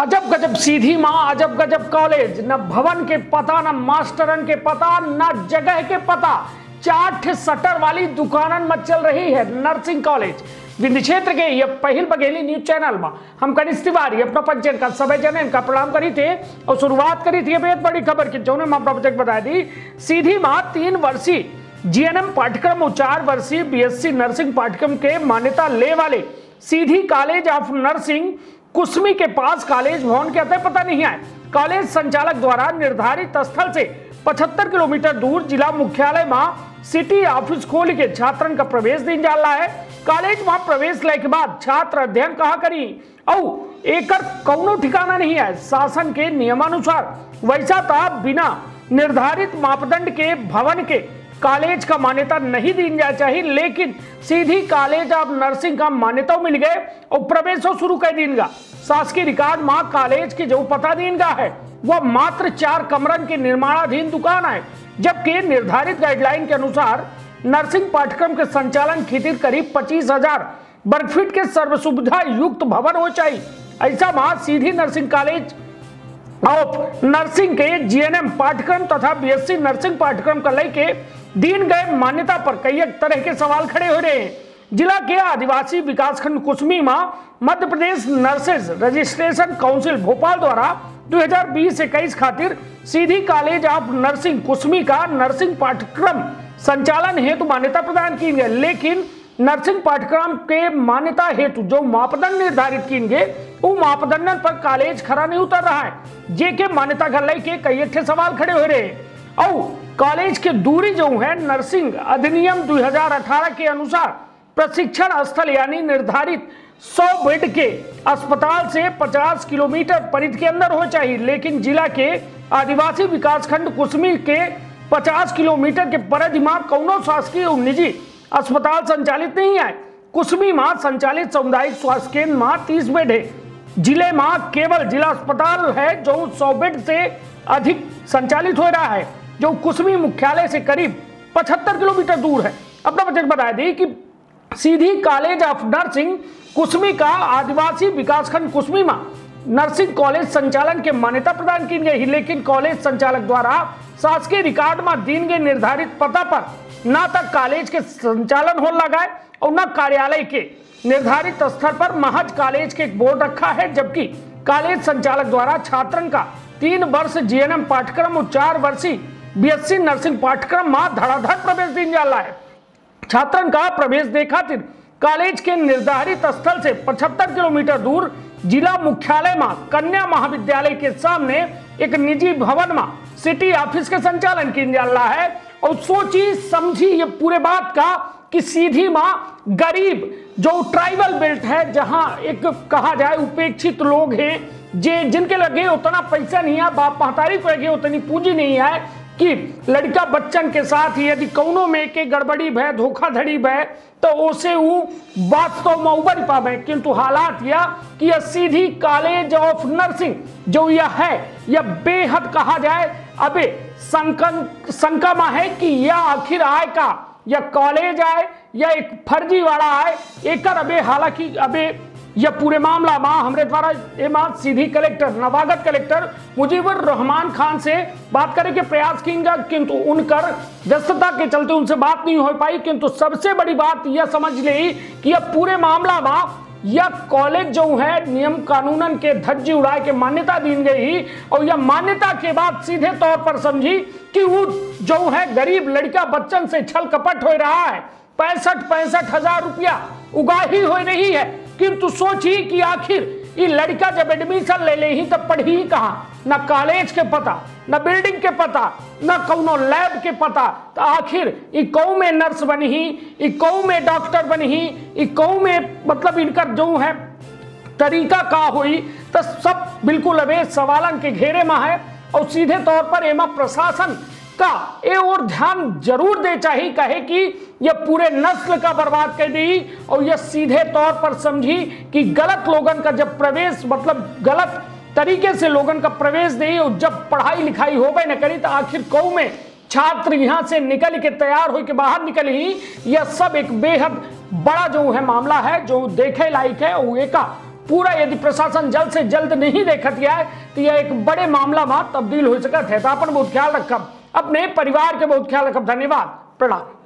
अजब गजब सीधी माँ, अजब गजब कॉलेज, न भवन के पता, न मास्टरन के पता, न जगह के पता, चाट सटर वाली दुकानन मत चल रही है नर्सिंग कॉलेज विंध्य क्षेत्र के ये पहल बघेली न्यूज चैनल में हम कनिस्तिवारी अपना पंचन का सब जन का प्रणाम करी थे और शुरुआत करी थी बेहद बड़ी खबर की जो हम अपना प्रोजेक्ट बता दी। सीधी माँ 3 वर्षीय जीएनएम पाठ्यक्रम और 4 वर्षीय बीएससी नर्सिंग पाठ्यक्रम के मान्यता ले वाले Sidhi college of nursing Kusmi के पास कॉलेज भवन के अतः पता नहीं आए कॉलेज संचालक द्वारा निर्धारित स्थल से 75 किलोमीटर दूर जिला मुख्यालय में सिटी ऑफिस खोल के छात्रन का प्रवेश दिन जा रहा है। कॉलेज में प्रवेश ले के बाद छात्र अध्ययन कहा करी और एकर कौनो ठिकाना नहीं है। शासन के नियमानुसार वैसा था बिना निर्धारित मापदंड के भवन के कॉलेज का मान्यता नहीं दी जाना चाहिए, लेकिन सीधी कॉलेज ऑफ नर्सिंग का मान्यता मिल गए और प्रवेश शुरू कर दीनगा। शासकीय रिकॉर्ड माँ कॉलेज के जो पता दीनगा है वह मात्र 4 कमरन के निर्माणाधीन दुकान है, जबकि निर्धारित गाइडलाइन के अनुसार नर्सिंग पाठ्यक्रम के संचालन खातिर करीब 25,000 वर्ग फीट के सर्वसुविधा युक्त भवन हो चाहिए। ऐसा माँ Sidhi nursing college of nursing के जीएनएम पाठ्यक्रम तथा बीएससी नर्सिंग पाठ्यक्रम का लेके दीन गए मान्यता पर कई तरह के सवाल खड़े हो रहे हैं। जिला के आदिवासी विकासखंड कुसमी में Madhya Pradesh nurses registration council Bhopal द्वारा 2020-21 खातिर Sidhi college of nursing Kusmi का नर्सिंग पाठ्यक्रम संचालन हेतु मान्यता प्रदान की गई, लेकिन नर्सिंग पाठ्यक्रम के मान्यता हेतु जो मापदंड निर्धारित किए गए वो मापदंडन पर कॉलेज खरा नहीं उतर रहा है। जे के मान्यता घर के कई सवाल खड़े हो रहे हैं और कॉलेज के दूरी जो है नर्सिंग अधिनियम 2018 के अनुसार प्रशिक्षण स्थल यानी निर्धारित 100 बेड के अस्पताल से 50 किलोमीटर परिधि के अंदर हो चाहिए, लेकिन जिला के आदिवासी विकासखंड कुसमी के 50 किलोमीटर के परिधि में कौनो शासकीय और निजी अस्पताल संचालित नहीं है। कुसमी में संचालित सामुदायिक स्वास्थ्य केंद्र में 30 बेड है। जिले में केवल जिला अस्पताल है जो 100 बेड से अधिक संचालित हो रहा है, जो कुसमी मुख्यालय से करीब 75 किलोमीटर दूर है। अपना बजट बता दी कि Sidhi college of nursing Kusmi का आदिवासी विकासखंड कुसमी में नर्सिंग कॉलेज संचालन के मान्यता प्रदान की गई, लेकिन कॉलेज संचालक द्वारा शासकीय रिकॉर्ड में दिन के निर्धारित पता पर न तक कॉलेज के संचालन हो लगा है और न कार्यालय के निर्धारित स्थल पर महज कॉलेज के बोर्ड रखा है, जबकि कॉलेज संचालक द्वारा छात्रन का 3 वर्ष जीएनएम पाठ्यक्रम और 4 वर्षीय बीएससी नर्सिंग पाठ्यक्रम में धड़ाधड़ प्रवेश दिन जा रहा है। छात्रन का प्रवेश देखा कॉलेज के निर्धारित स्थल से 75 किलोमीटर दूर जिला मुख्यालय में कन्या महाविद्यालय के सामने एक निजी भवन में सिटी ऑफिस के संचालन किया जा रहा है। और सोची समझी ये पूरे बात का कि सीधी माँ गरीब जो ट्राइबल बेल्ट है जहाँ एक कहा जाए उपेक्षित लोग हैं जे जिनके लगे उतना पैसा नहीं है, बाप महतारी को लगे उतनी पूंजी नहीं है कि लड़का बच्चन के साथ यदि कौनों में के गड़बड़ी भय धोखाधड़ी भय तो उसे वो बात तो मऊबर पावे, किंतु हालात यह कि यह सीधी कॉलेज ऑफ नर्सिंग जो यह है यह बेहद कहा जाए अबे संकमा है कि यह आखिर आय का यह कॉलेज आए या एक फर्जीवाड़ा आए एकर अबे हालांकि अबे यह पूरे मामला माँ हमारे द्वारा ये माँ सीधी कलेक्टर नवागत कलेक्टर मुजीबुर रहमान खान से बात करने के प्रयास किएगा, किंतु उनकर व्यस्तता के चलते उनसे बात नहीं हो पाई। किंतु सबसे बड़ी बात यह समझ ली कि यह पूरे मामला माँ यह कॉलेज जो है नियम कानूनन के धज्जी उड़ाए के मान्यता दी गई और यह मान्यता के बाद सीधे तौर पर समझी कि वो जो है गरीब लड़का बच्चन से छल कपट हो रहा है, 65,000 रुपया उगाही हो रही है, किंतु सोची कि आखिर ये लड़का जब एडमिशन ले ले ही तब पढ़ी ही कहाँ, ना कॉलेज के पता, ना बिल्डिंग के पता, ना कौनो लैब के पता, तो आखिर इको में नर्स बनी ही, इको में डॉक्टर बनी ही, इको में मतलब इनका जो है तरीका का हुई तो सब बिल्कुल अबे सवालन के घेरे में है। और सीधे तौर पर एमा प्रशासन का ये और ध्यान जरूर दे चाहिए कहे कि यह पूरे नस्ल का बर्बाद कर दी और यह सीधे तौर पर समझी कि गलत लोगन का जब प्रवेश मतलब गलत तरीके से लोगन का प्रवेश दे और जब पढ़ाई लिखाई हो गई ना करी तो आखिर कौ में छात्र यहाँ से निकल के तैयार होकर बाहर निकल ही यह सब एक बेहद बड़ा जो है मामला है जो देखे लायक है और एका पूरा यदि प्रशासन जल्द से जल्द नहीं देखत गया तो यह एक बड़े मामला में तब्दील हो सकता है। तो अपन बहुत ख्याल रखब, अपने परिवार के बहुत ख्याल रखब। धन्यवाद, प्रणाम।